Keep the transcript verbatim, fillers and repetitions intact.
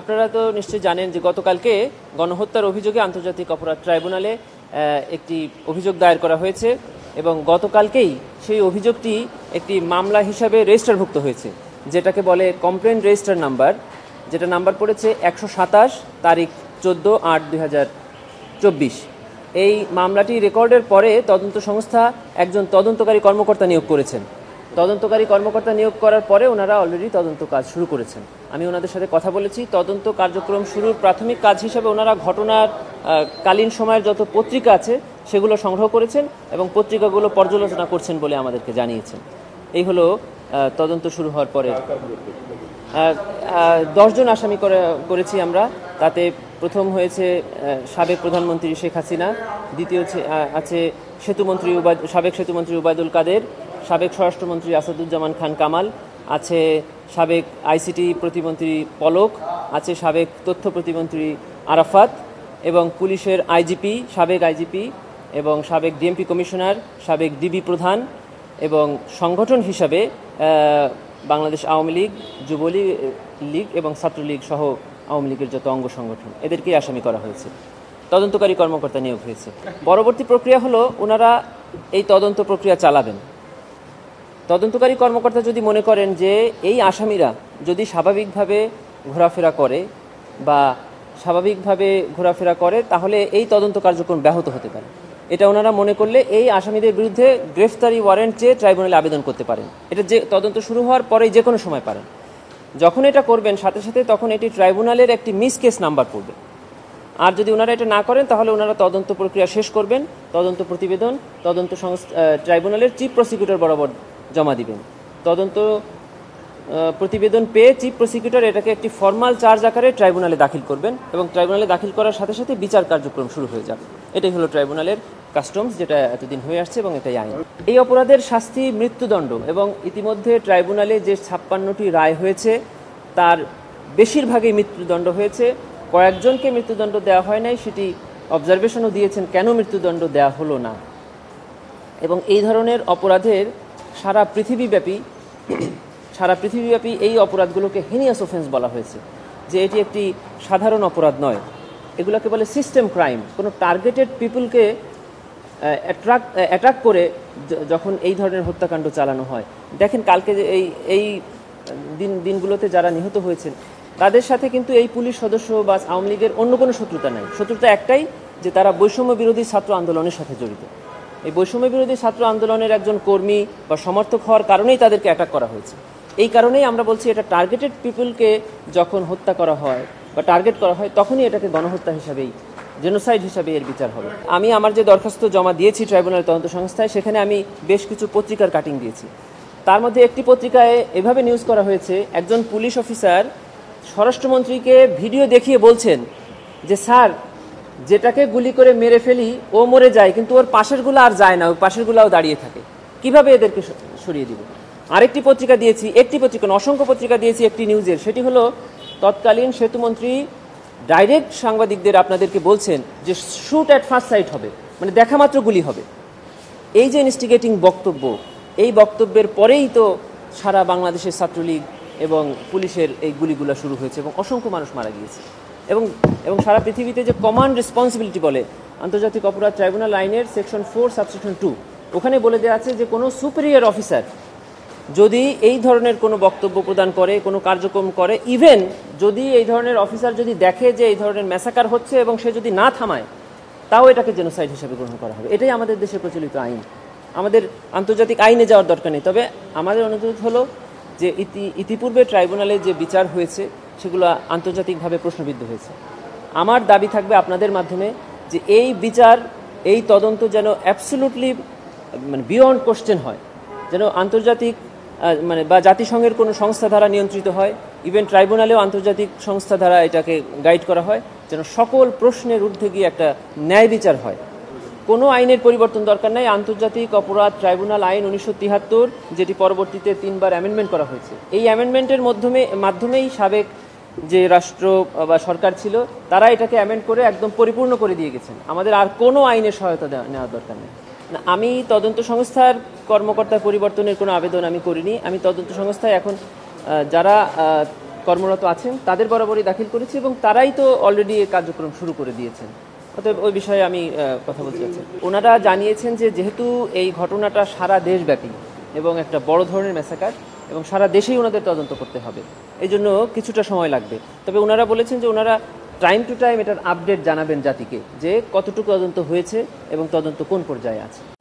আপনারা তো নিশ্চয়ই জানেন যে গতকালকে গণহত্যার অভিযোগে আন্তর্জাতিক অপরাধ ট্রাইব্যুনালে একটি অভিযোগ দায়ের করা হয়েছে এবং গতকালকেই সেই অভিযোগটি একটি মামলা হিসাবে রেজিস্টারভুক্ত হয়েছে, যেটাকে বলে কমপ্লেন রেজিস্টার নাম্বার, যেটা নাম্বার পড়েছে একশো সাতাশ তারিখ চোদ্দো আট দুই হাজার চব্বিশ। এই মামলাটি রেকর্ডের পরে তদন্ত সংস্থা একজন তদন্তকারী কর্মকর্তা নিয়োগ করেছেন। তদন্তকারী কর্মকর্তা নিয়োগ করার পরে ওনারা অলরেডি তদন্ত কাজ শুরু করেছেন। আমি ওনাদের সাথে কথা বলেছি। তদন্ত কার্যক্রম শুরুর প্রাথমিক কাজ হিসাবে ওনারা ঘটনার কালীন সময়ের যত পত্রিকা আছে সেগুলো সংগ্রহ করেছেন এবং পত্রিকাগুলো পর্যালোচনা করছেন বলে আমাদেরকে জানিয়েছেন। এই হলো তদন্ত শুরু হওয়ার পরে দশজন আসামি করেছি আমরা। তাতে প্রথম হয়েছে সাবেক প্রধানমন্ত্রী শেখ হাসিনা, দ্বিতীয় আছে সেতুমন্ত্রী ওবায় সাবেক সেতুমন্ত্রী ওবায়দুল কাদের, সাবেক স্বরাষ্ট্রমন্ত্রী আসাদুজ্জামান খান কামাল, আছে সাবেক আইসিটি প্রতিমন্ত্রী পলক, আছে সাবেক তথ্য প্রতিমন্ত্রী আরাফাত এবং পুলিশের আইজিপি, সাবেক আইজিপি এবং সাবেক ডিএমপি কমিশনার, সাবেক ডিবি প্রধান এবং সংগঠন হিসাবে বাংলাদেশ আওয়ামী লীগ, যুবলীগ লীগ এবং ছাত্রলীগ সহ আওয়ামী লীগের যত অঙ্গ সংগঠন, এদেরকেই আসামি করা হয়েছে। তদন্তকারী কর্মকর্তা নিয়োগ হয়েছে। পরবর্তী প্রক্রিয়া হলো ওনারা এই তদন্ত প্রক্রিয়া চালাবেন। তদন্তকারী কর্মকর্তা যদি মনে করেন যে এই আসামিরা যদি স্বাভাবিকভাবে ঘোরাফেরা করে বা স্বাভাবিকভাবে ঘোরাফেরা করে তাহলে এই তদন্ত কার্যক্রম ব্যাহত হতে পারে, এটা ওনারা মনে করলে এই আসামিদের বিরুদ্ধে গ্রেফতারি ওয়ারেন্ট চেয়ে ট্রাইব্যুনালে আবেদন করতে পারেন। এটা যে তদন্ত শুরু হওয়ার পরেই যে কোনো সময় পারেন। যখন এটা করবেন সাথে সাথে তখন এটি ট্রাইব্যুনালের একটি মিস কেস নাম্বার পড়বে। আর যদি ওনারা এটা না করেন তাহলে ওনারা তদন্ত প্রক্রিয়া শেষ করবেন, তদন্ত প্রতিবেদন তদন্ত সংস্থা ট্রাইব্যুনালের চিফ প্রসিকিউটর বরাবর জমা দিবেন। তদন্ত প্রতিবেদন পেয়ে চিফ প্রসিকিউটর এটাকে একটি ফর্মাল চার্জ আকারে ট্রাইব্যুনালে দাখিল করবেন এবং ট্রাইব্যুনালে দাখিল করার সাথে সাথে বিচার কার্যক্রম শুরু হয়ে যাবে। এটাই হলো ট্রাইব্যুনালের কাস্টমস, যেটা এতদিন হয়ে আসছে এবং এটাই আইন। এই অপরাধের শাস্তি মৃত্যুদণ্ড এবং ইতিমধ্যে ট্রাইব্যুনালে যে ছাপ্পান্নটি রায় হয়েছে তার বেশিরভাগই মৃত্যুদণ্ড হয়েছে। কয়েকজনকে মৃত্যুদণ্ড দেওয়া হয় নাই, সেটি অবজারভেশনও দিয়েছেন কেন মৃত্যুদণ্ড দেওয়া হলো না। এবং এই ধরনের অপরাধের সারা পৃথিবীব্যাপী সারা পৃথিবীব্যাপী এই অপরাধগুলোকে হেনিয়াস অফেন্স বলা হয়েছে, যে এটি একটি সাধারণ অপরাধ নয়, এগুলোকে বলে সিস্টেম ক্রাইম। কোনো টার্গেটেড পিপুলকে অ্যাট্রাক অ্যাট্রাক করে যখন এই ধরনের হত্যাকাণ্ড চালানো হয়। দেখেন কালকে যে এই এই দিন দিনগুলোতে যারা নিহত হয়েছেন তাদের সাথে কিন্তু এই পুলিশ সদস্য বা আওয়ামী লীগের অন্য কোনো শত্রুতা নাই। শত্রুতা একটাই, যে তারা বৈষম্য বিরোধী ছাত্র আন্দোলনের সাথে জড়িত। এই বৈষম্য বিরোধী ছাত্র আন্দোলনের একজন কর্মী বা সমর্থক হওয়ার কারণেই তাদেরকে অ্যাটাক করা হয়েছে। এই কারণেই আমরা বলছি এটা টার্গেটেড পিপুলকে যখন হত্যা করা হয় বা টার্গেট করা হয় তখনই এটাকে গণহত্যা হিসাবেই, জেনোসাইড হিসাবে এর বিচার হবে। আমি আমার যে দরখাস্ত জমা দিয়েছি ট্রাইব্যুনাল তদন্ত সংস্থায়, সেখানে আমি বেশ কিছু পত্রিকার কাটিং দিয়েছি। তার মধ্যে একটি পত্রিকায় এভাবে নিউজ করা হয়েছে, একজন পুলিশ অফিসার স্বরাষ্ট্রমন্ত্রীকে ভিডিও দেখিয়ে বলছেন যে স্যার যেটাকে গুলি করে মেরে ফেলি ও মরে যায়, কিন্তু ওর পাশেরগুলো আর যায় না, ওই পাশেরগুলোও দাঁড়িয়ে থাকে, কিভাবে এদেরকে সরিয়ে দিব। আরেকটি পত্রিকা দিয়েছি, একটি পত্রিকা অসংখ্য পত্রিকা দিয়েছি একটি নিউজের, সেটি হলো তৎকালীন সেতুমন্ত্রী ডাইরেক্ট সাংবাদিকদের আপনাদেরকে বলছেন যে শুট অ্যাট ফার্স্ট সাইট হবে, মানে দেখা মাত্র গুলি হবে। এই যে ইনস্টিগেটিং বক্তব্য, এই বক্তব্যের পরেই তো সারা বাংলাদেশের ছাত্রলীগ এবং পুলিশের এই গুলিগুলো শুরু হয়েছে এবং অসংখ্য মানুষ মারা গিয়েছে। এবং এবং সারা পৃথিবীতে যে কমান্ড রেসপন্সিবিলিটি বলে আন্তর্জাতিক অপরাধ ট্রাইব্যুনাল আইনের সেকশন ফোর সাবসেকশন টু, ওখানে বলে দেওয়া আছে যে কোনো সুপিরিয়র অফিসার যদি এই ধরনের কোনো বক্তব্য প্রদান করে, কোনো কার্যক্রম করে, ইভেন যদি এই ধরনের অফিসার যদি দেখে যে এই ধরনের ম্যাসাকার হচ্ছে এবং সে যদি না থামায়, তাও এটাকে জেনোসাইড হিসেবে গ্রহণ করা হবে। এটাই আমাদের দেশে প্রচলিত আইন। আমাদের আন্তর্জাতিক আইনে যাওয়ার দরকার নেই। তবে আমাদের অনুরোধ হলো যে ইতি ইতিপূর্বে ট্রাইব্যুনালে যে বিচার হয়েছে সেগুলো আন্তর্জাতিকভাবে প্রশ্নবিদ্ধ হয়েছে। আমার দাবি থাকবে আপনাদের মাধ্যমে যে এই বিচার, এই তদন্ত যেন অ্যাবসলিউটলি মানে বিয়ন্ড কোশ্চেন হয়, যেন আন্তর্জাতিক মানে বা জাতিসংঘের কোনো সংস্থা দ্বারা নিয়ন্ত্রিত হয়, ইভেন ট্রাইব্যুনালেও আন্তর্জাতিক সংস্থা দ্বারা এটাকে গাইড করা হয়, যেন সকল প্রশ্নের ঊর্ধ্বে গিয়ে একটা ন্যায় বিচার হয়। কোনো আইনের পরিবর্তন দরকার নাই। আন্তর্জাতিক অপরাধ ট্রাইব্যুনাল আইন উনিশশো তিয়াত্তর, যেটি পরবর্তীতে তিনবার অ্যামেন্ডমেন্ট করা হয়েছে, এই অ্যামেন্ডমেন্টের মাধ্যমে মাধ্যমেই সাবেক যে রাষ্ট্র বা সরকার ছিল তারা এটাকে অ্যামেন্ড করে একদম পরিপূর্ণ করে দিয়ে গেছেন। আমাদের আর কোনো আইনের সহায়তা নেওয়ার দরকার নেই। আমি তদন্ত সংস্থার কর্মকর্তা পরিবর্তনের কোনো আবেদন আমি করিনি। আমি তদন্ত সংস্থায় এখন যারা কর্মরত আছেন তাদের বরাবরই দাখিল করেছি এবং তারাই তো অলরেডি এই কার্যক্রম শুরু করে দিয়েছেন। অতএব ওই বিষয়ে আমি কথা বলতে চাচ্ছি। ওনারা জানিয়েছেন যে যেহেতু এই ঘটনাটা সারা দেশব্যাপী এবং একটা বড় ধরনের ম্যাসাকার এবং সারা দেশেই ওনাদের তদন্ত করতে হবে, এই জন্য কিছুটা সময় লাগবে। তবে ওনারা বলেছেন যে ওনারা টাইম টু টাইম এটার আপডেট জানাবেন জাতিকে, যে কতটুকু তদন্ত হয়েছে এবং তদন্ত কোন পর্যায়ে আছে।